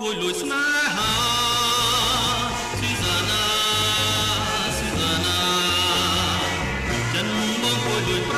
Hãy subscribe cho kênh Ghiền Mì Gõ để không bỏ lỡ những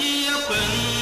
video hấp dẫn.